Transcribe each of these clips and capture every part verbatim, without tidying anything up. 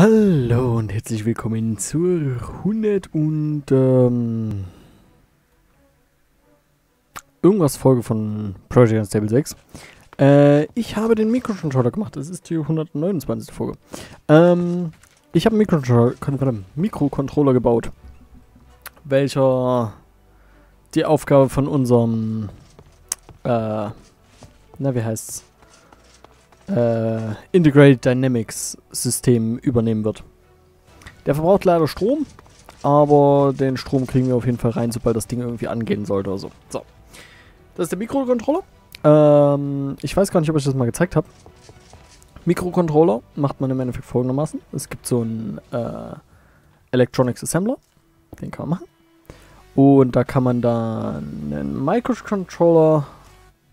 Hallo und herzlich willkommen zur hundert und ähm, irgendwas Folge von Project Unstable sechs. Äh, ich habe den Microcontroller gemacht, das ist die hundertneunundzwanzigste Folge. Ähm, ich habe einen Microcontroller, Microcontroller gebaut, welcher die Aufgabe von unserem, äh, na wie heißt's? Uh, Integrated Dynamics System übernehmen wird. Der verbraucht leider Strom, aber den Strom kriegen wir auf jeden Fall rein, sobald das Ding irgendwie angehen sollte oder so. So. Das ist der Mikrocontroller. Ähm, ich weiß gar nicht, ob ich das mal gezeigt habe. Mikrocontroller macht man im Endeffekt folgendermaßen. Es gibt so einen äh, Electronics Assembler. Den kann man machen. Und da kann man dann einen Microcontroller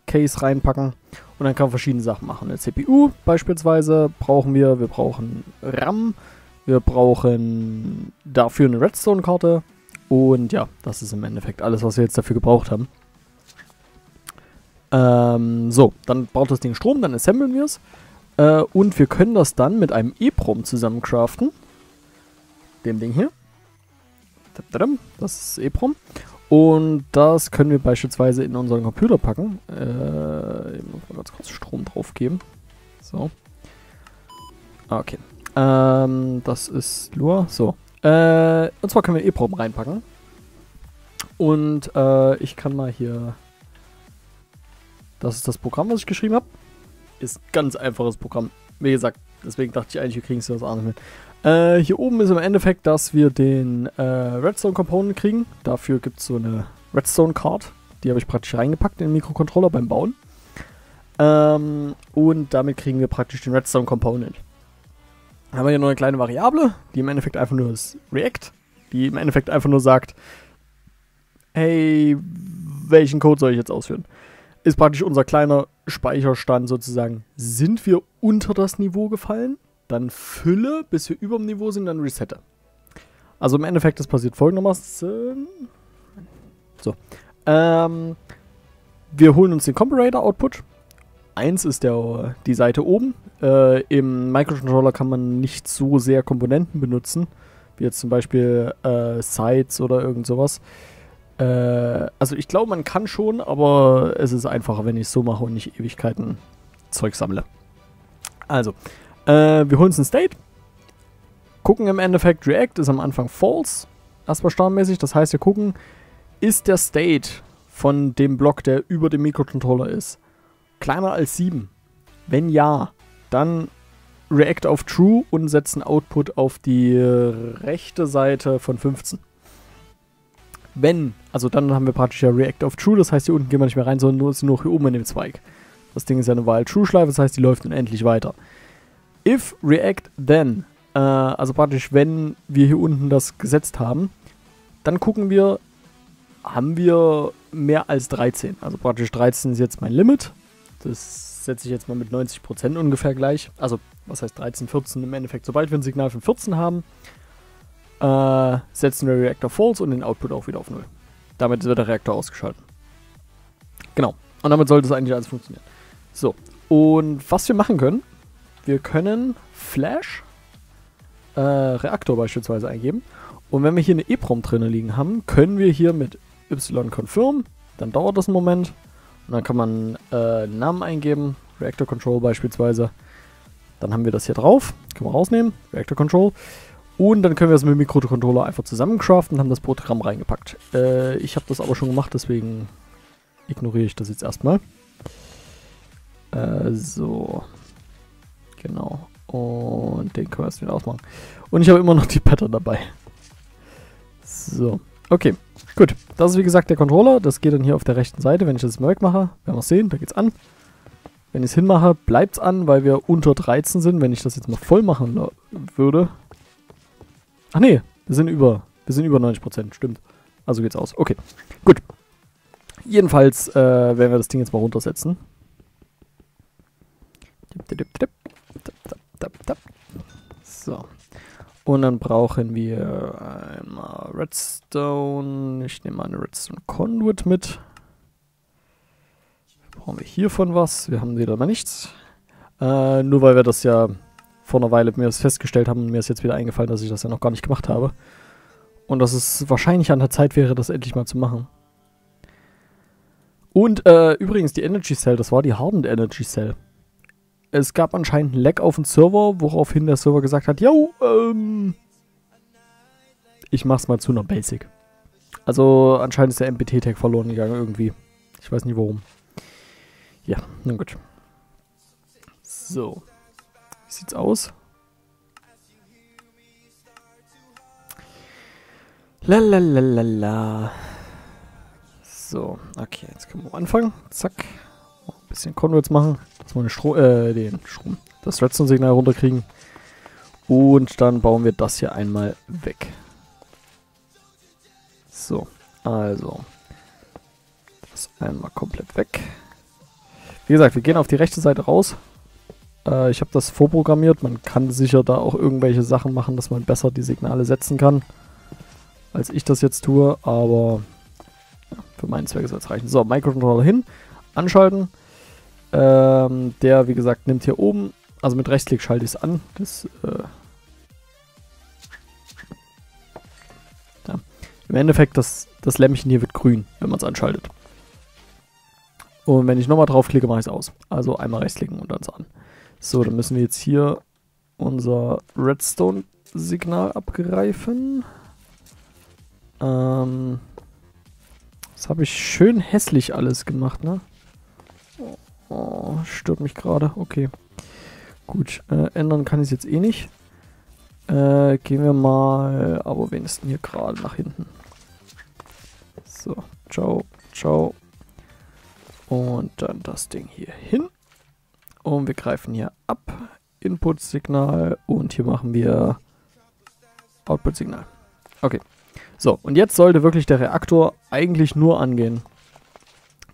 Case reinpacken. Und dann kann man verschiedene Sachen machen. Eine C P U beispielsweise brauchen wir. Wir brauchen RAM. Wir brauchen dafür eine Redstone-Karte. Und ja, das ist im Endeffekt alles, was wir jetzt dafür gebraucht haben. Ähm, so, dann braucht das Ding Strom, dann assemblen wir es. Äh, und wir können das dann mit einem EPROM zusammen craften. Dem Ding hier. Das ist EPROM. Und das können wir beispielsweise in unseren Computer packen. Äh, ich muss mal ganz kurz Strom drauf geben. So. Okay. Ähm, das ist Lua. So. Äh, und zwar können wir EPROM reinpacken. Und äh, ich kann mal hier... Das ist das Programm, was ich geschrieben habe. Ist ein ganz einfaches Programm. Wie gesagt, deswegen dachte ich eigentlich, wir kriegen es das andere mit. Äh, hier oben ist im Endeffekt, dass wir den äh, Redstone-Component kriegen. Dafür gibt es so eine Redstone-Card. Die habe ich praktisch reingepackt in den Mikrocontroller beim Bauen. Ähm, und damit kriegen wir praktisch den Redstone-Component. Dann haben wir hier noch eine kleine Variable, die im Endeffekt einfach nur ist React. Die im Endeffekt einfach nur sagt, hey, welchen Code soll ich jetzt ausführen? Ist praktisch unser kleiner Speicherstand sozusagen. Sind wir unter das Niveau gefallen? Dann Fülle, bis wir über dem Niveau sind, dann resette. Also im Endeffekt, das passiert folgendermaßen. So. Ähm, wir holen uns den Comparator-Output. eins ist der, die Seite oben. Äh, Im Microcontroller kann man nicht so sehr Komponenten benutzen, wie jetzt zum Beispiel äh, Sites oder irgend sowas. Äh, also ich glaube, man kann schon, aber es ist einfacher, wenn ich es so mache und nicht Ewigkeiten Zeug sammle. Also. Äh, wir holen uns einen State, gucken im Endeffekt, React ist am Anfang false, erstmal standardmäßig, das heißt wir gucken, ist der State von dem Block, der über dem Mikrocontroller ist, kleiner als sieben? Wenn ja, dann React auf True und setzen Output auf die rechte Seite von fünfzehn. Wenn, also dann haben wir praktisch ja React auf True, das heißt hier unten gehen wir nicht mehr rein, sondern nur, nur hier oben in dem Zweig. Das Ding ist ja eine While-True-Schleife, das heißt die läuft unendlich weiter. If React then, äh, also praktisch wenn wir hier unten das gesetzt haben, dann gucken wir, haben wir mehr als dreizehn. Also praktisch dreizehn ist jetzt mein Limit. Das setze ich jetzt mal mit neunzig Prozent ungefähr gleich. Also was heißt dreizehn, vierzehn im Endeffekt. Sobald wir ein Signal von vierzehn haben, äh, setzen wir React auf False und den Output auch wieder auf null. Damit wird der Reaktor ausgeschaltet. Genau. Und damit sollte es eigentlich alles funktionieren. So. Und was wir machen können... Wir können Flash äh, Reaktor beispielsweise eingeben. Und wenn wir hier eine EPROM drin liegen haben, können wir hier mit Y-Confirm, dann dauert das einen Moment. Und dann kann man äh, einen Namen eingeben, Reactor Control beispielsweise. Dann haben wir das hier drauf, können wir rausnehmen, Reactor Control. Und dann können wir das mit dem Mikrocontroller einfach zusammencraften und haben das Programm reingepackt. Äh, ich habe das aber schon gemacht, deswegen ignoriere ich das jetzt erstmal. Äh, so... Genau. Und den können wir jetzt wieder ausmachen. Und ich habe immer noch die Pattern dabei. So. Okay. Gut. Das ist wie gesagt der Controller. Das geht dann hier auf der rechten Seite. Wenn ich das Merk mache, werden wir es sehen. Da geht's an. Wenn ich es hinmache, bleibt es an, weil wir unter dreizehn sind. Wenn ich das jetzt mal voll machen würde. Ach nee. Wir sind über, wir sind über neunzig Prozent. Stimmt. Also geht's aus. Okay. Gut. Jedenfalls äh, werden wir das Ding jetzt mal runtersetzen. Dip, dip, dip. So. Und dann brauchen wir einmal Redstone. Ich nehme mal eine Redstone Conduit mit. Brauchen wir hiervon was? Wir haben wieder mal nichts. Äh, nur weil wir das ja vor einer Weile mir das festgestellt haben und mir ist jetzt wieder eingefallen, dass ich das ja noch gar nicht gemacht habe. Und dass es wahrscheinlich an der Zeit wäre, das endlich mal zu machen. Und äh, übrigens, die Energy Cell, das war die Hardened Energy Cell. Es gab anscheinend einen Lag auf dem Server, woraufhin der Server gesagt hat, yo, ähm, ich mach's mal zu einer Basic. Also anscheinend ist der M P T-Tag verloren gegangen irgendwie. Ich weiß nicht warum. Ja, nun gut. So. Wie sieht's aus? Lalalala. So, okay, jetzt können wir anfangen. Zack. Ein bisschen Converts machen, dass wir den Stro äh, den Strom, das Redstone-Signal runterkriegen. Und dann bauen wir das hier einmal weg. So, also. Das einmal komplett weg. Wie gesagt, wir gehen auf die rechte Seite raus. Äh, ich habe das vorprogrammiert. Man kann sicher da auch irgendwelche Sachen machen, dass man besser die Signale setzen kann, als ich das jetzt tue. Aber ja, für meinen Zweck soll es reichen. So, Microcontroller hin. Anschalten. Ähm, der, wie gesagt, nimmt hier oben. Also mit Rechtsklick schalte ich es an. Das, äh ja. Im Endeffekt, das, das Lämpchen hier wird grün, wenn man es anschaltet. Und wenn ich nochmal draufklicke, mache ich es aus. Also einmal rechtsklicken und dann es an. So, dann müssen wir jetzt hier unser Redstone-Signal abgreifen. Ähm, das habe ich schön hässlich alles gemacht, ne? Oh, stört mich gerade. Okay. Gut, äh, ändern kann ich es jetzt eh nicht. Äh, gehen wir mal, aber wenigstens hier gerade nach hinten. So, ciao, ciao. Und dann das Ding hier hin. Und wir greifen hier ab. Input-Signal. Und hier machen wir Output-Signal. Okay. So, und jetzt sollte wirklich der Reaktor eigentlich nur angehen,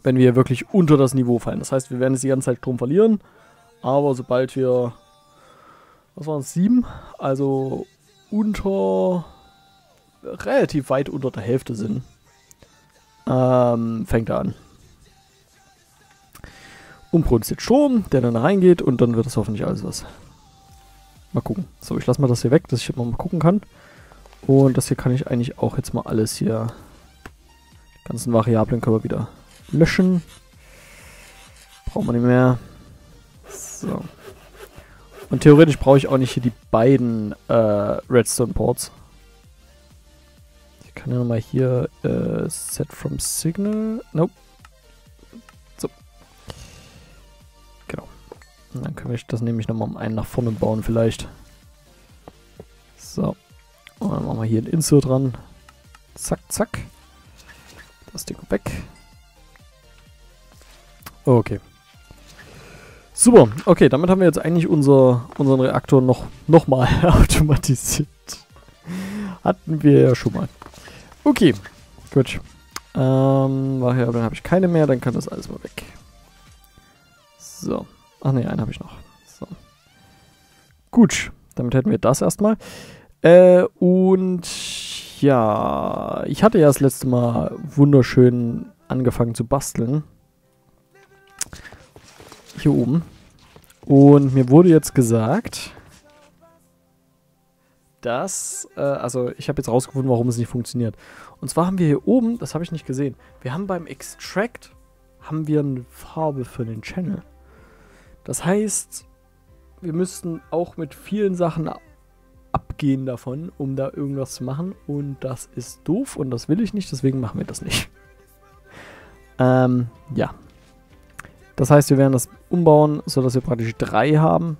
wenn wir wirklich unter das Niveau fallen. Das heißt, wir werden jetzt die ganze Zeit Strom verlieren. Aber sobald wir, was waren es, sieben? Also unter, relativ weit unter der Hälfte sind, ähm, fängt er an. Und produziert Strom, der dann reingeht und dann wird das hoffentlich alles was. Mal gucken. So, ich lasse mal das hier weg, dass ich jetzt mal gucken kann. Und das hier kann ich eigentlich auch jetzt mal alles hier, die ganzen Variablen können wir wieder löschen. Brauchen wir nicht mehr. So. Und theoretisch brauche ich auch nicht hier die beiden äh, Redstone-Ports. Ich kann ja nochmal hier äh, Set from Signal. Nope. So. Genau. Und dann können wir das nämlich nochmal um einen nach vorne bauen vielleicht. So. Und dann machen wir hier ein Insert dran. Zack, zack. Das Ding weg. Okay. Super. Okay, damit haben wir jetzt eigentlich unser, unseren Reaktor noch, noch mal automatisiert. Hatten wir ja schon mal. Okay. Gut. Ähm, war hier, aber dann habe ich keine mehr. Dann kann das alles mal weg. So. Ach ne, einen habe ich noch. So. Gut. Damit hätten wir das erstmal. Äh, und ja, ich hatte ja das letzte Mal wunderschön angefangen zu basteln. Hier oben. Und mir wurde jetzt gesagt, dass, äh, also ich habe jetzt rausgefunden, warum es nicht funktioniert. Und zwar haben wir hier oben, das habe ich nicht gesehen, wir haben beim Extract, haben wir eine Farbe für den Channel. Das heißt, wir müssten auch mit vielen Sachen abgehen davon, um da irgendwas zu machen, und das ist doof und das will ich nicht, deswegen machen wir das nicht. Ähm, ja. Das heißt, wir werden das umbauen, sodass wir praktisch drei haben.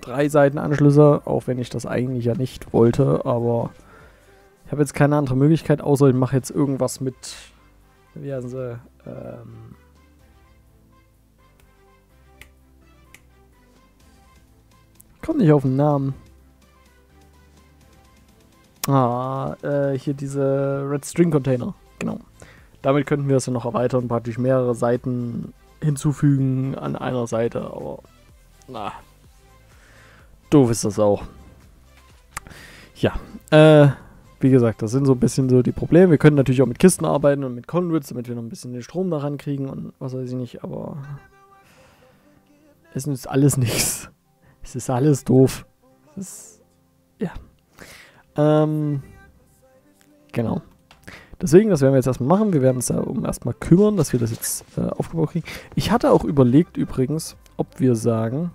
Drei Seitenanschlüsse, auch wenn ich das eigentlich ja nicht wollte, aber ich habe jetzt keine andere Möglichkeit, außer ich mache jetzt irgendwas mit, wie heißen sie, ähm, ich komme nicht auf den Namen. Ah, äh, hier diese Red String Container, genau. Damit könnten wir es ja noch erweitern, praktisch mehrere Seiten hinzufügen an einer Seite, aber na, doof ist das auch. Ja, äh, wie gesagt, das sind so ein bisschen so die Probleme. Wir können natürlich auch mit Kisten arbeiten und mit Conduits, damit wir noch ein bisschen den Strom da rankriegen und was weiß ich nicht, aber es nützt alles nichts. Es ist alles doof. Es ist, ja. Ähm, genau. Deswegen, das werden wir jetzt erstmal machen. Wir werden uns darum erstmal kümmern, dass wir das jetzt äh, aufgebaut kriegen. Ich hatte auch überlegt übrigens, ob wir sagen,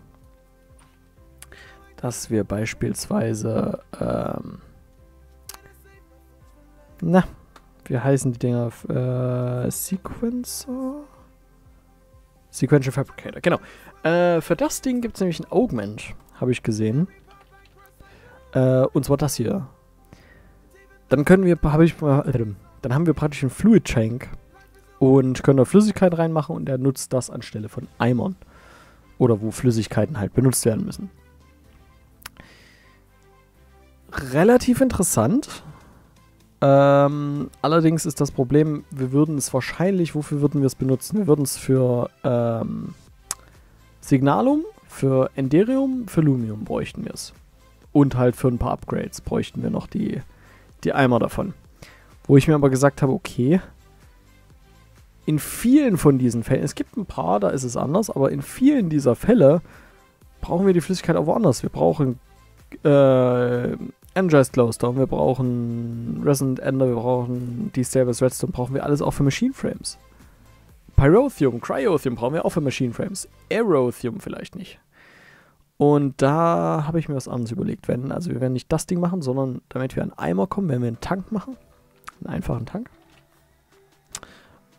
dass wir beispielsweise, ähm, na, wie heißen die Dinger? Äh, Sequencer? Sequential Fabricator, genau. Äh, für das Ding gibt es nämlich ein Augment, habe ich gesehen. Äh, und zwar das hier. Dann können wir, habe ich mal, äh, dann haben wir praktisch einen Fluid-Tank und können da Flüssigkeit reinmachen und er nutzt das anstelle von Eimern. Oder wo Flüssigkeiten halt benutzt werden müssen. Relativ interessant. Ähm, allerdings ist das Problem, wir würden es wahrscheinlich, wofür würden wir es benutzen? Wir würden es für ähm, Signalum, für Enderium, für Lumium bräuchten wir es. Und halt für ein paar Upgrades bräuchten wir noch die, die Eimer davon. Wo ich mir aber gesagt habe, okay, in vielen von diesen Fällen, es gibt ein paar, da ist es anders, aber in vielen dieser Fälle brauchen wir die Flüssigkeit auch woanders. Wir brauchen Äh, Energized Closed, wir brauchen Resident Ender, wir brauchen Destabilized Redstone, brauchen wir alles auch für Machine Frames. Pyrothium, Cryothium brauchen wir auch für Machine Frames. Aerothium vielleicht nicht. Und da habe ich mir was anderes überlegt. Wenn, also wir werden nicht das Ding machen, sondern damit wir an Eimer kommen, werden wir einen Tank machen. Einen einfachen Tank.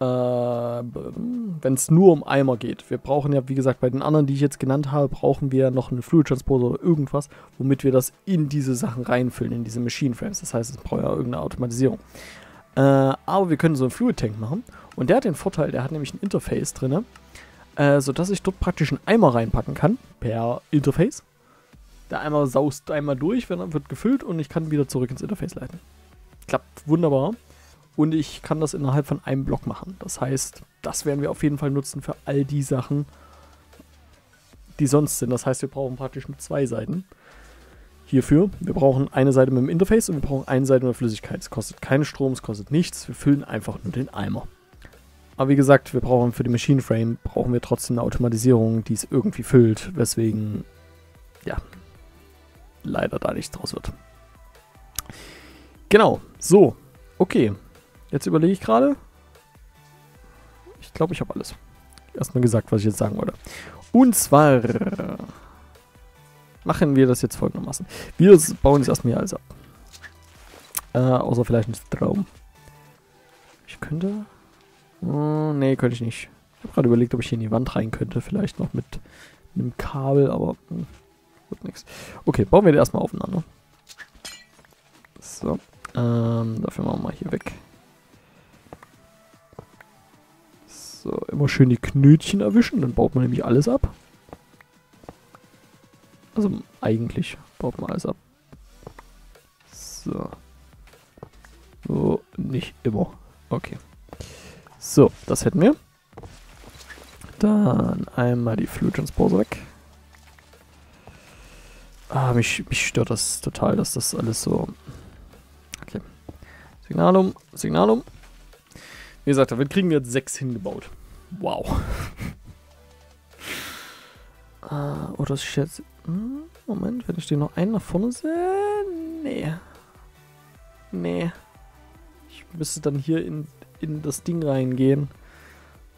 Äh, wenn es nur um Eimer geht. Wir brauchen ja, wie gesagt, bei den anderen, die ich jetzt genannt habe, brauchen wir noch einen Fluid-Transposer oder irgendwas, womit wir das in diese Sachen reinfüllen, in diese Machine Frames. Das heißt, es braucht ja irgendeine Automatisierung. Äh, aber wir können so einen Fluid-Tank machen und der hat den Vorteil, der hat nämlich ein Interface drin, äh, sodass ich dort praktisch einen Eimer reinpacken kann, per Interface. Der Eimer saust einmal durch, wird gefüllt und ich kann wieder zurück ins Interface leiten. Klappt wunderbar. Und ich kann das innerhalb von einem Block machen. Das heißt, das werden wir auf jeden Fall nutzen für all die Sachen, die sonst sind. Das heißt, wir brauchen praktisch nur zwei Seiten hierfür. Wir brauchen eine Seite mit dem Interface und wir brauchen eine Seite mit Flüssigkeit. Es kostet keinen Strom, es kostet nichts. Wir füllen einfach nur den Eimer. Aber wie gesagt, wir brauchen für die Machine Frame, brauchen wir trotzdem eine Automatisierung, die es irgendwie füllt. Weswegen, ja, leider da nichts draus wird. Genau, so, okay. Jetzt überlege ich gerade. Ich glaube, ich habe alles. Erstmal gesagt, was ich jetzt sagen wollte. Und zwar machen wir das jetzt folgendermaßen. Wir bauen jetzt erstmal hier alles ab. Äh, außer vielleicht ein Traum. Ich könnte... Oh, nee, könnte ich nicht. Ich habe gerade überlegt, ob ich hier in die Wand rein könnte. Vielleicht noch mit einem Kabel, aber... Hm, wird nichts. Okay, bauen wir das erstmal aufeinander. So. Ähm, dafür machen wir mal hier weg. So, immer schön die Knötchen erwischen, dann baut man nämlich alles ab. Also eigentlich baut man alles ab. So. So, nicht immer. Okay. So, das hätten wir. Dann einmal die Fluid-Transposer weg. Ah, mich, mich stört das total, dass das alles so... Okay. Signalum, Signalum. Wie gesagt, damit kriegen wir jetzt sechs hingebaut. Wow. äh, oder ist jetzt... Hm, Moment, wenn ich den noch einen nach vorne sehe... Nee. Nee. Ich müsste dann hier in, in das Ding reingehen.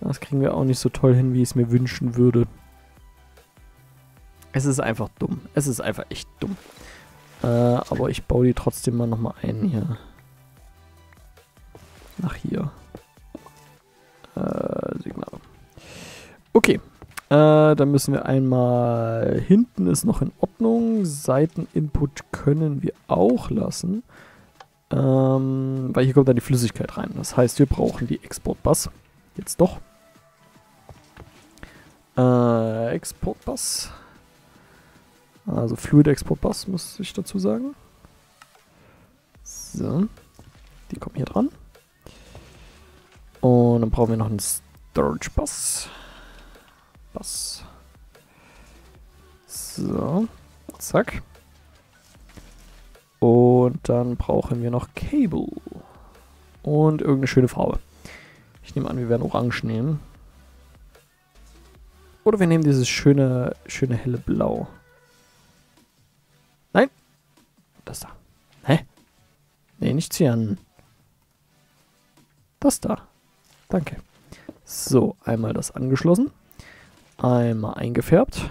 Das kriegen wir auch nicht so toll hin, wie ich es mir wünschen würde. Es ist einfach dumm. Es ist einfach echt dumm. Äh, aber ich baue die trotzdem mal nochmal ein hier. Nach hier. Äh, Signal. Okay, äh, dann müssen wir einmal, hinten ist noch in Ordnung, Seiteninput können wir auch lassen, ähm, weil hier kommt dann die Flüssigkeit rein, das heißt wir brauchen die Exportbass, jetzt doch, äh, Exportbass, also Fluid-Exportbass muss ich dazu sagen, so, die kommen hier dran. Und dann brauchen wir noch einen Storage Bass. Bass. So. Zack. Und dann brauchen wir noch Cable. Und irgendeine schöne Farbe. Ich nehme an, wir werden Orange nehmen. Oder wir nehmen dieses schöne, schöne helle Blau. Initiieren. Das da. Danke. So, einmal das angeschlossen. Einmal eingefärbt.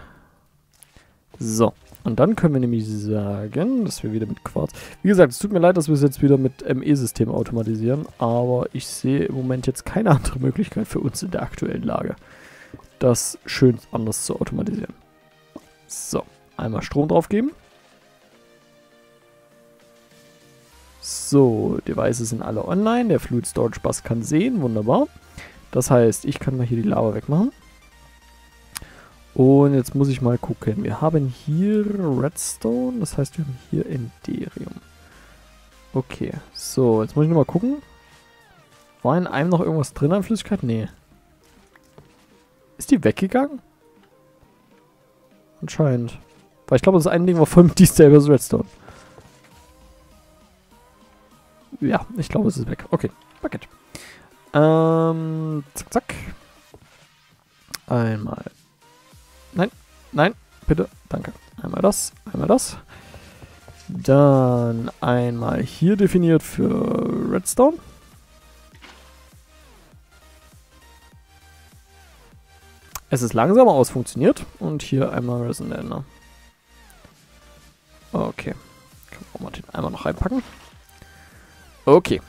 So, und dann können wir nämlich sagen, dass wir wieder mit Quarz... Wie gesagt, es tut mir leid, dass wir es jetzt wieder mit M E-System automatisieren, aber ich sehe im Moment jetzt keine andere Möglichkeit für uns in der aktuellen Lage, das schön anders zu automatisieren. So, einmal Strom drauf geben. So, Devices sind alle online. Der Fluid Storage Bass kann sehen. Wunderbar. Das heißt, ich kann mal hier die Lava wegmachen. Und jetzt muss ich mal gucken. Wir haben hier Redstone. Das heißt, wir haben hier Enderium. Okay. So, jetzt muss ich nochmal gucken. War in einem noch irgendwas drin an Flüssigkeit? Nee. Ist die weggegangen? Anscheinend. Weil ich glaube, das eine Ding war voll mit Destabilized Redstone. Ja, ich glaube, es ist weg. Okay, Bucket. Ähm, zack, zack. Einmal. Nein, nein, bitte, danke. Einmal das, einmal das. Dann einmal hier definiert für Redstone. Es ist langsamer aus, funktioniert. Und hier einmal Resident Ender. Okay. Können wir auch mal den einmal noch reinpacken. Okay,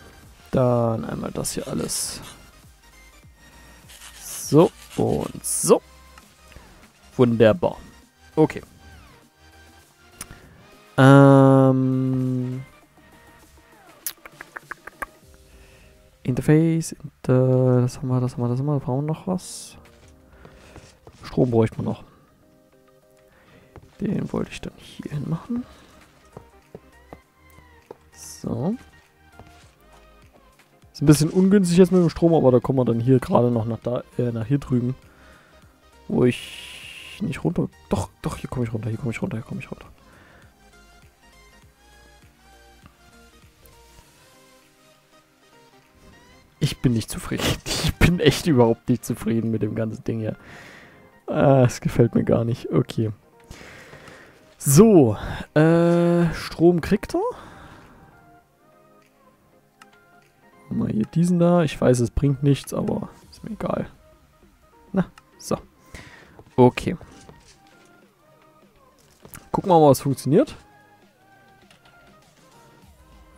dann einmal das hier alles. So und so. Wunderbar. Okay. Ähm. Interface. Inter das haben wir, das haben wir, das haben wir. Brauchen wir noch was? Strom bräuchten wir noch. Den wollte ich dann hier hin machen. So. Ist ein bisschen ungünstig jetzt mit dem Strom, aber da kommen wir dann hier gerade noch nach, da, äh, nach hier drüben. Wo ich nicht runter... Doch, doch, hier komme ich runter, hier komme ich runter, hier komme ich runter. Ich bin nicht zufrieden. Ich bin echt überhaupt nicht zufrieden mit dem ganzen Ding hier. Ah, es gefällt mir gar nicht. Okay. So. Äh, Strom kriegt er. Mal hier diesen da. Ich weiß, es bringt nichts, aber ist mir egal. Na, so. Okay. Gucken wir mal, was funktioniert.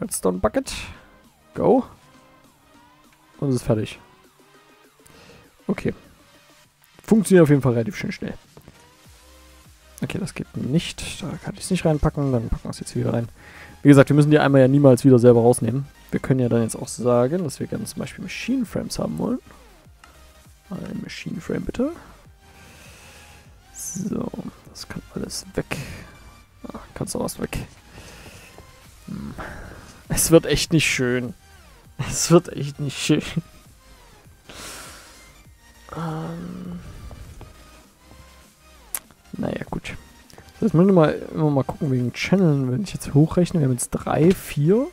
Redstone Bucket. Go. Und es ist fertig. Okay. Funktioniert auf jeden Fall relativ schön schnell. Okay, das geht nicht. Da kann ich es nicht reinpacken. Dann packen wir es jetzt wieder rein. Wie gesagt, wir müssen die einmal ja niemals wieder selber rausnehmen. Wir können ja dann jetzt auch sagen, dass wir gerne zum Beispiel Machine Frames haben wollen. Ein Machine Frame bitte. So, das kann alles weg. Ah, kannst du auch was weg. Hm. Es wird echt nicht schön. Es wird echt nicht schön. ähm. Naja, gut. So, jetzt müssen wir mal, immer mal gucken wegen Channeln. Wenn ich jetzt hochrechne, wir haben jetzt drei, vier,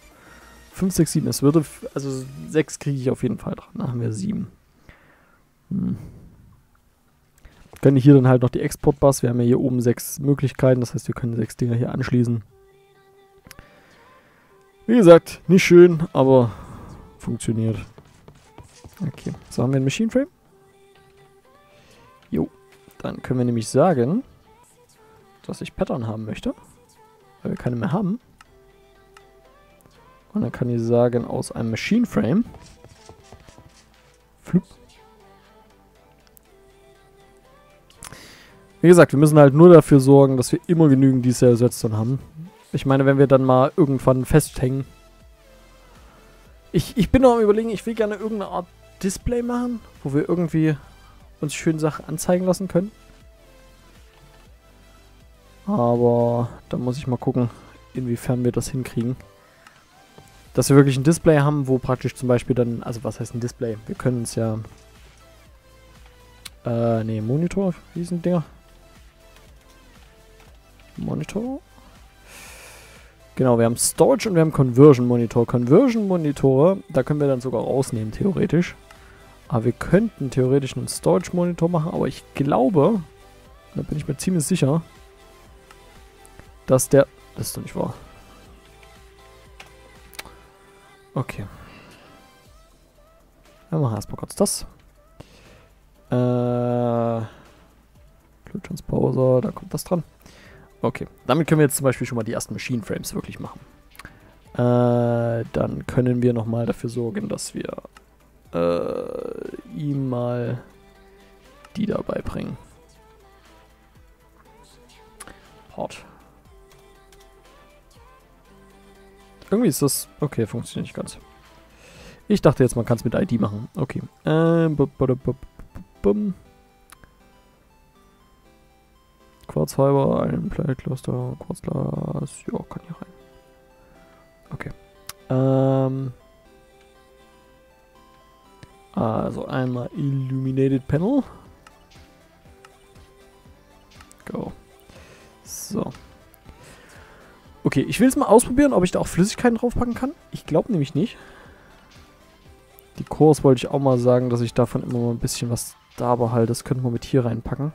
fünf, sechs, sieben. Es würde, also sechs kriege ich auf jeden Fall dran. Dann haben wir sieben. Hm. Können hier dann halt noch die Exportbass. Wir haben ja hier oben sechs Möglichkeiten. Das heißt, wir können sechs Dinger hier anschließen. Wie gesagt, nicht schön, aber funktioniert. Okay, so haben wir ein Machine Frame. Jo, dann können wir nämlich sagen, dass ich Pattern haben möchte, weil wir keine mehr haben. Und dann kann ich sagen, aus einem Machine Frame. Flup. Wie gesagt, wir müssen halt nur dafür sorgen, dass wir immer genügend dieser Redstone haben. Ich meine, wenn wir dann mal irgendwann festhängen. Ich, ich bin noch am Überlegen, ich will gerne irgendeine Art Display machen, wo wir irgendwie uns schön Sachen anzeigen lassen können. Aber da muss ich mal gucken, inwiefern wir das hinkriegen. Dass wir wirklich ein Display haben, wo praktisch zum Beispiel dann, also was heißt ein Display? Wir können es ja, äh, ne, Monitor, wie ist ein Dinger? Monitor? Genau, wir haben Storage und wir haben Conversion Monitor. Conversion Monitore, da können wir dann sogar rausnehmen, theoretisch. Aber wir könnten theoretisch einen Storage Monitor machen, aber ich glaube, da bin ich mir ziemlich sicher, dass der, das ist doch nicht wahr. Okay. Dann machen wir erstmal kurz das. Äh, Fluid-Transposer, da kommt das dran. Okay, damit können wir jetzt zum Beispiel schon mal die ersten Machine Frames wirklich machen. Äh, dann können wir nochmal dafür sorgen, dass wir äh, ihm mal die dabei bringen. Hot. Irgendwie ist das... Okay, funktioniert nicht ganz. Ich dachte jetzt, man kann es mit I D machen. Okay. Ähm, Quarzfiber, ein Planet Cluster, Quarzglas. Ja, kann hier rein. Okay. Ähm. Also einmal Illuminated Panel. Go. So. Okay, ich will jetzt mal ausprobieren, ob ich da auch Flüssigkeiten draufpacken kann. Ich glaube nämlich nicht. Die Cores wollte ich auch mal sagen, dass ich davon immer mal ein bisschen was da behalte. Das könnten wir mit hier reinpacken.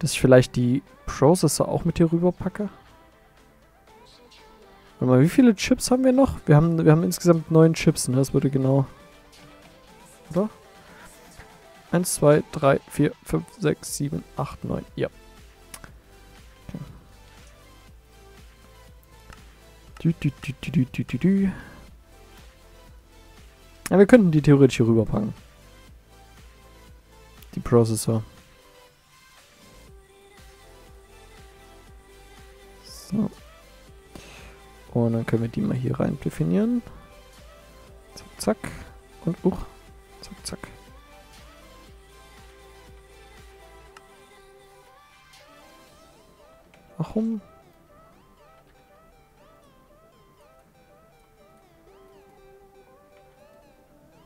Dass ich vielleicht die Processor auch mit hier rüber packe. Warte mal, wie viele Chips haben wir noch? Wir haben, wir haben insgesamt neun Chips, ne? Das würde genau... Oder? eins, zwei, drei, vier, fünf, sechs, sieben, acht, neun. Ja. Okay. Du, du, du, du, du, du, du. Ja, wir könnten die theoretisch hier rüberpacken. Die Processor. So. Und dann können wir die mal hier rein definieren. Zack, zack. Und uch. Zack, zack. Warum?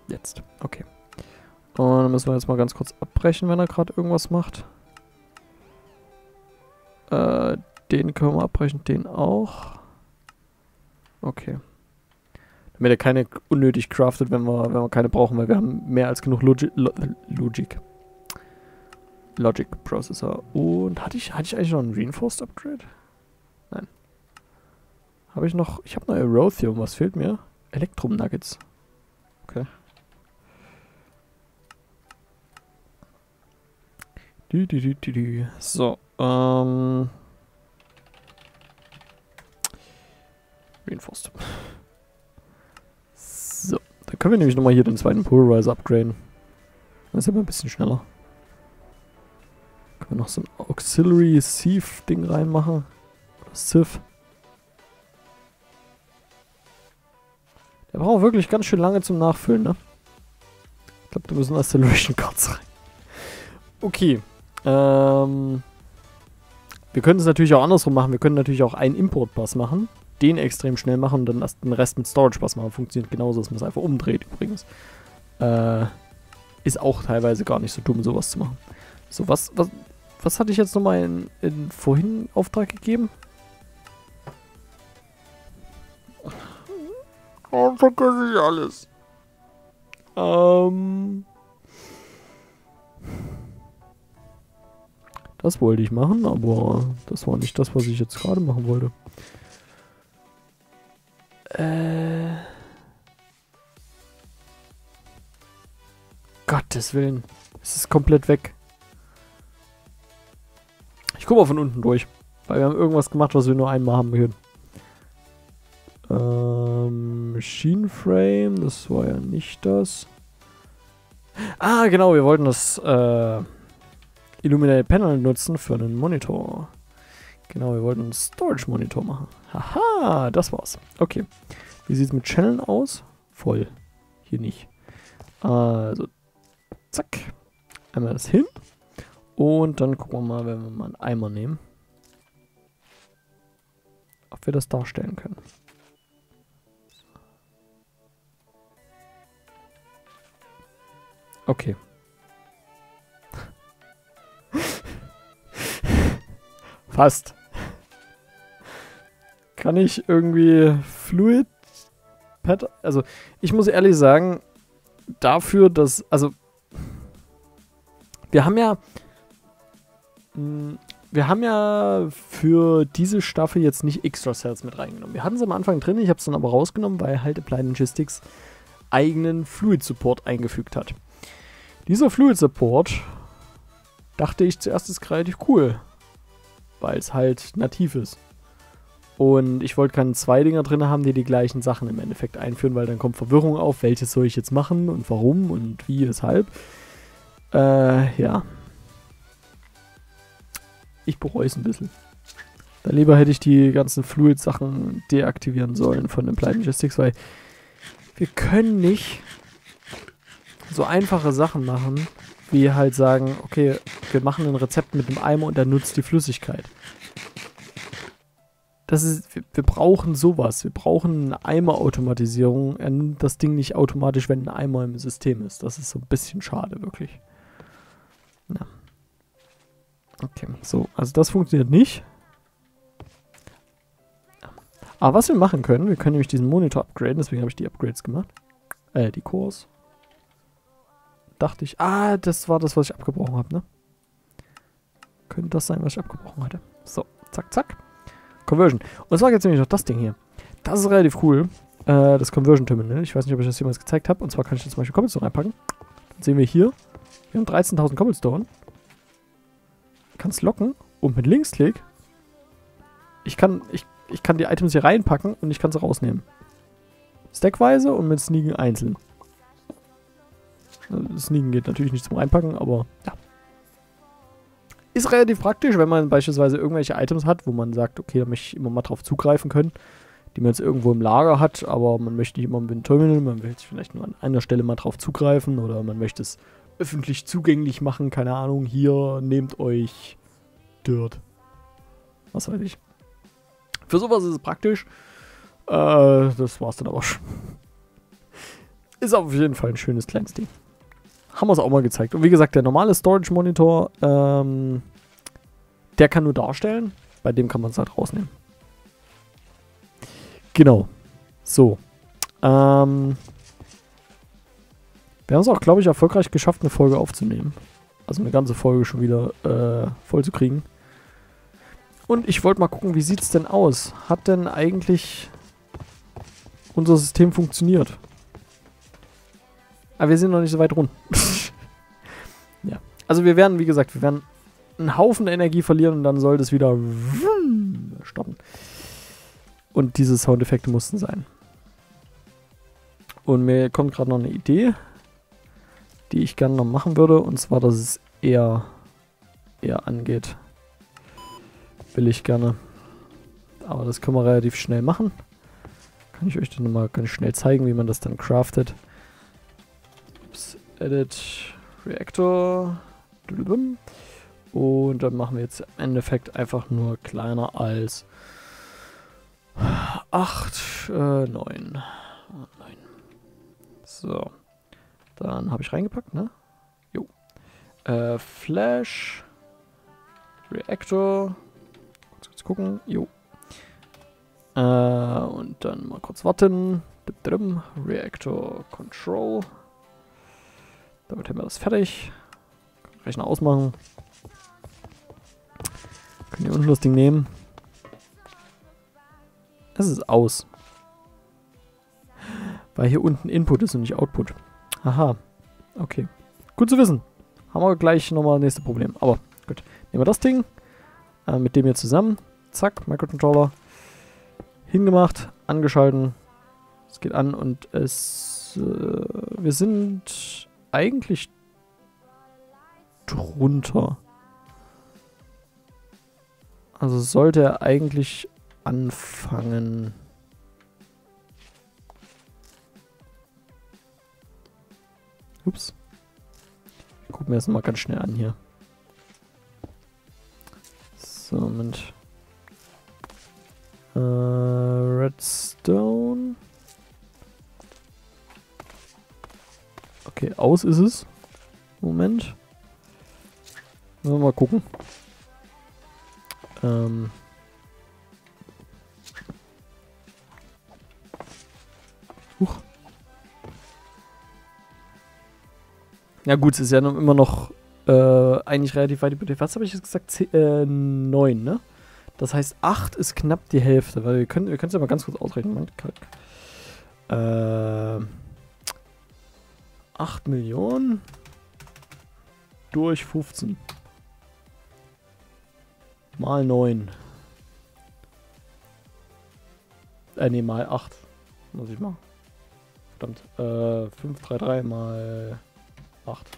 Jetzt. Okay. Und dann müssen wir jetzt mal ganz kurz abbrechen, wenn er gerade irgendwas macht. Äh, den können wir abbrechen, den auch. Okay. Damit er keine unnötig craftet, wenn wir, wenn wir keine brauchen, weil wir haben mehr als genug Logi Lo Logik. Logic Processor. Und hatte ich, hatte ich eigentlich noch einen Reinforced Upgrade? Nein. Habe ich noch... Ich habe noch Aerothium. Was fehlt mir? Elektrum Nuggets. Okay. Du, du, du, du, du. So, ähm... Reinforced. So, dann können wir nämlich nochmal hier den zweiten Polarizer upgraden. Das ist immer ein bisschen schneller. Können wir noch so ein Auxiliary Sieve-Ding reinmachen. Oder Sieve. Der braucht wirklich ganz schön lange zum Nachfüllen, ne? Ich glaube, da müssen Acceleration Cards rein. Okay, ähm, wir können es natürlich auch andersrum machen. Wir können natürlich auch einen Importbass machen, den extrem schnell machen und dann erst den Rest mit Storage-Bass machen. Funktioniert genauso, dass man es einfach umdreht übrigens. Äh, ist auch teilweise gar nicht so dumm, sowas zu machen. So, was, was, was hatte ich jetzt nochmal in, in vorhin Auftrag gegeben? Oh, vergesse ich alles. Ähm... Das wollte ich machen, aber das war nicht das, was ich jetzt gerade machen wollte. Äh. Gottes Willen. Es ist komplett weg. Ich gucke mal von unten durch. Weil wir haben irgendwas gemacht, was wir nur einmal haben können. Ähm. Machine Frame. Das war ja nicht das. Ah, genau. Wir wollten das, äh. Illuminated Panel nutzen für einen Monitor. Genau, wir wollten einen Storage Monitor machen. Haha, das war's. Okay. Wie sieht's mit Channeln aus? Voll. Hier nicht. Also, zack. Einmal das hin. Und dann gucken wir mal, wenn wir mal einen Eimer nehmen, ob wir das darstellen können. Okay. Fast. Kann ich irgendwie Fluid... Pad, also, ich muss ehrlich sagen, dafür, dass... Also, wir haben ja... Mh, wir haben ja für diese Staffel jetzt nicht extra Cells mit reingenommen. Wir hatten sie am Anfang drin, ich habe es dann aber rausgenommen, weil halt Applied Logistics eigenen Fluid Support eingefügt hat. Dieser Fluid Support dachte ich zuerst, ist relativ cool, weil es halt nativ ist. Und ich wollte keine zwei Dinger drin haben, die die gleichen Sachen im Endeffekt einführen, weil dann kommt Verwirrung auf, welches soll ich jetzt machen und warum und wie, weshalb. Äh, ja. Ich bereue es ein bisschen. Da lieber hätte ich die ganzen Fluid-Sachen deaktivieren sollen von den Applied Logistics, weil wir können nicht so einfache Sachen machen, wie halt sagen, okay, wir machen ein Rezept mit einem Eimer und er nutzt die Flüssigkeit. Das ist, wir, wir brauchen sowas. Wir brauchen eine Eimerautomatisierung. Er nimmt das Ding nicht automatisch, wenn ein Eimer im System ist. Das ist so ein bisschen schade, wirklich. Ja. Okay, so. Also das funktioniert nicht. Aber was wir machen können, wir können nämlich diesen Monitor upgraden. Deswegen habe ich die Upgrades gemacht. Äh, die Cores. Dachte ich, ah, das war das, was ich abgebrochen habe, ne? Könnte das sein, was ich abgebrochen hatte. So, zack, zack. Conversion. Und zwar gibt es nämlich noch das Ding hier. Das ist relativ cool. Äh, das Conversion-Terminal. Ich weiß nicht, ob ich das jemals gezeigt habe. Und zwar kann ich jetzt zum Beispiel Cobblestone reinpacken. Dann sehen wir hier, wir haben dreizehntausend Cobblestone. Ich kann es locken. Und mit Linksklick, ich kann, ich, ich kann die Items hier reinpacken und ich kann sie rausnehmen. Stackweise und mit Sneaken einzeln. Sneaken geht natürlich nicht zum Reinpacken, aber ja. Ist relativ praktisch, wenn man beispielsweise irgendwelche Items hat, wo man sagt, okay, da möchte ich immer mal drauf zugreifen können, die man jetzt irgendwo im Lager hat, aber man möchte nicht immer mit dem Terminal, man will sich vielleicht nur an einer Stelle mal drauf zugreifen oder man möchte es öffentlich zugänglich machen, keine Ahnung, hier nehmt euch Dirt. Was weiß ich. Für sowas ist es praktisch. Äh, das war's dann aber schon. Ist auf jeden Fall ein schönes kleines Ding. Haben wir es auch mal gezeigt. Und wie gesagt, der normale Storage Monitor, ähm, der kann nur darstellen. Bei dem kann man es halt rausnehmen. Genau. So. Ähm, wir haben es auch, glaube ich, erfolgreich geschafft, eine Folge aufzunehmen. Also eine ganze Folge schon wieder äh, voll zu kriegen. Und ich wollte mal gucken, wie sieht es denn aus? Hat denn eigentlich unser System funktioniert? Aber wir sind noch nicht so weit rund. Ja. Also wir werden, wie gesagt, wir werden einen Haufen Energie verlieren und dann soll das wieder stoppen. Und diese Soundeffekte mussten sein. Und mir kommt gerade noch eine Idee, die ich gerne noch machen würde. Und zwar, dass es eher, eher angeht. Will ich gerne. Aber das können wir relativ schnell machen. Kann ich euch dann mal ganz schnell zeigen, wie man das dann craftet. Edit Reactor und dann machen wir jetzt im Endeffekt einfach nur kleiner als acht, neun. So, dann habe ich reingepackt, ne? Jo. Äh, Flash Reactor. Kurz, kurz gucken. Jo. Äh, und dann mal kurz warten. Reactor Control. Damit haben wir das fertig. Rechner ausmachen. Können wir unten das Ding nehmen. Es ist aus. Weil hier unten Input ist und nicht Output. Aha. Okay. Gut zu wissen. Haben wir gleich nochmal das nächste Problem. Aber gut. Nehmen wir das Ding. Äh, mit dem hier zusammen. Zack. Microcontroller. Hingemacht. Angeschalten. Es geht an und es... Äh, wir sind... eigentlich drunter. Also sollte er eigentlich anfangen. Ups. Gucken wir das mal ganz schnell an hier. So, Moment. Äh, Redstone. Okay, aus ist es. Moment. Mal gucken. Ähm. Huch. Ja gut, es ist ja immer noch Äh, eigentlich relativ weit über der. Was habe ich jetzt gesagt? zehn, äh, neun, ne? Das heißt, acht ist knapp die Hälfte. Weil wir können wir es ja mal ganz kurz ausrechnen. Äh, acht Millionen durch fünfzehn. Mal neun. Äh, ne, mal acht. Muss ich mal. Verdammt. Äh, fünf, drei, drei mal acht.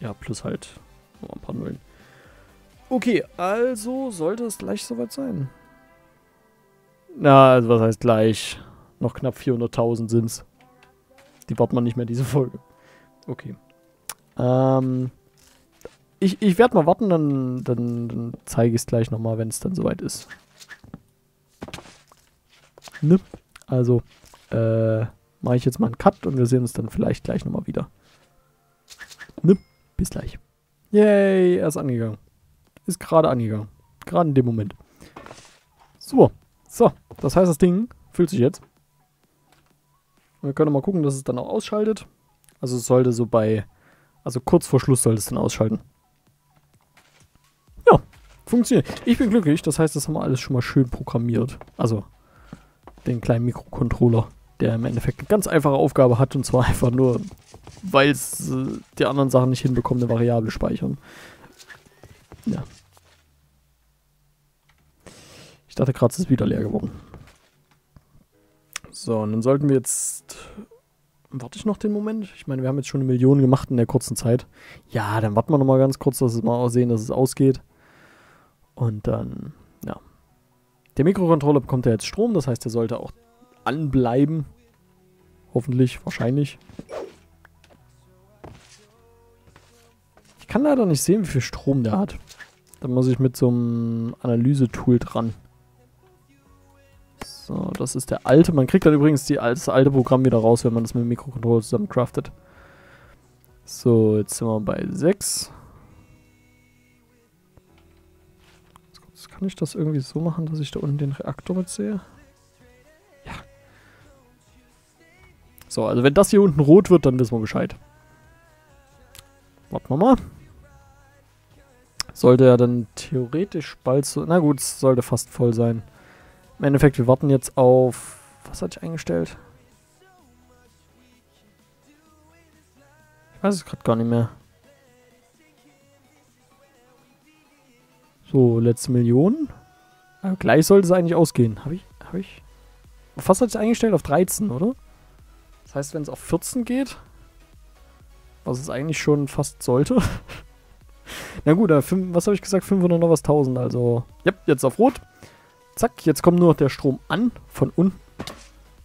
Ja, plus halt noch ein paar Nullen. Okay, also sollte es gleich soweit sein. Na, also was heißt gleich? Noch knapp vierhunderttausend sind's. Die warten man nicht mehr diese Folge. Okay. Ähm, ich ich werde mal warten, dann, dann, dann zeige ich es gleich nochmal, wenn es dann soweit ist. Ne? Also, äh, mache ich jetzt mal einen Cut und wir sehen uns dann vielleicht gleich nochmal wieder. Ne? Bis gleich. Yay, er ist angegangen. Ist gerade angegangen. Gerade in dem Moment. So. So, das heißt, das Ding füllt sich jetzt. Wir können mal gucken, dass es dann auch ausschaltet. Also es sollte so bei... Also kurz vor Schluss sollte es dann ausschalten. Ja, funktioniert. Ich bin glücklich. Das heißt, das haben wir alles schon mal schön programmiert. Also den kleinen Mikrocontroller, der im Endeffekt eine ganz einfache Aufgabe hat. Und zwar einfach nur, weil es äh, die anderen Sachen nicht hinbekommen, eine Variable speichern. Ja. Ich dachte gerade, es ist wieder leer geworden. So, und dann sollten wir jetzt... Warte ich noch den Moment? Ich meine, wir haben jetzt schon eine Million gemacht in der kurzen Zeit. Ja, dann warten wir nochmal ganz kurz, dass wir mal sehen, dass es ausgeht. Und dann, ja. Der Mikrocontroller bekommt ja jetzt Strom, das heißt, der sollte auch anbleiben. Hoffentlich, wahrscheinlich. Ich kann leider nicht sehen, wie viel Strom der hat. Da muss ich mit so einem Analyse-Tool dran. So, das ist der alte. Man kriegt dann übrigens die, das alte Programm wieder raus, wenn man das mit dem Mikrocontroller zusammen craftet. So, jetzt sind wir bei sechs. Kann ich das irgendwie so machen, dass ich da unten den Reaktor mit sehe? Ja. So, also wenn das hier unten rot wird, dann wissen wir Bescheid. Warten wir mal. Sollte ja dann theoretisch bald so... Na gut, es sollte fast voll sein. Im Endeffekt, wir warten jetzt auf... Was hatte ich eingestellt? Ich weiß es gerade gar nicht mehr. So, letzte Million. Aber gleich sollte es eigentlich ausgehen. Habe ich... Habe ich... Fast hatte ich eingestellt auf dreizehn, oder? Das heißt, wenn es auf vierzehn geht, was es eigentlich schon fast sollte... Na gut, was habe ich gesagt? fünfhundert noch was tausend, also... Ja, jetzt auf Rot. Zack, jetzt kommt nur noch der Strom an, von unten.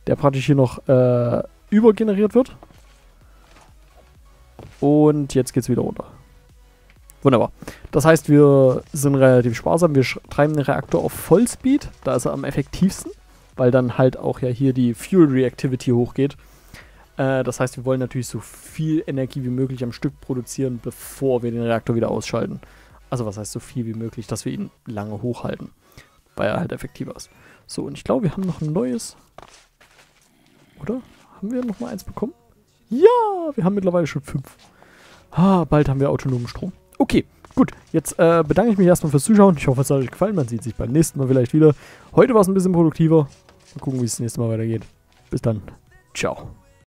Der praktisch hier noch äh, übergeneriert wird. Und jetzt geht es wieder runter. Wunderbar. Das heißt, wir sind relativ sparsam. Wir treiben den Reaktor auf Vollspeed. Da ist er am effektivsten, weil dann halt auch ja hier die Fuel Reactivity hochgeht. Äh, das heißt, wir wollen natürlich so viel Energie wie möglich am Stück produzieren, bevor wir den Reaktor wieder ausschalten. Also was heißt so viel wie möglich, dass wir ihn lange hochhalten, weil er halt effektiver ist. So, und ich glaube, wir haben noch ein neues. Oder? Haben wir noch mal eins bekommen? Ja, wir haben mittlerweile schon fünf. Ah, bald haben wir autonomen Strom. Okay, gut. Jetzt äh, bedanke ich mich erstmal fürs Zuschauen. Ich hoffe, es hat euch gefallen. Man sieht sich beim nächsten Mal vielleicht wieder. Heute war es ein bisschen produktiver. Mal gucken, wie es das nächste Mal weitergeht. Bis dann. Ciao.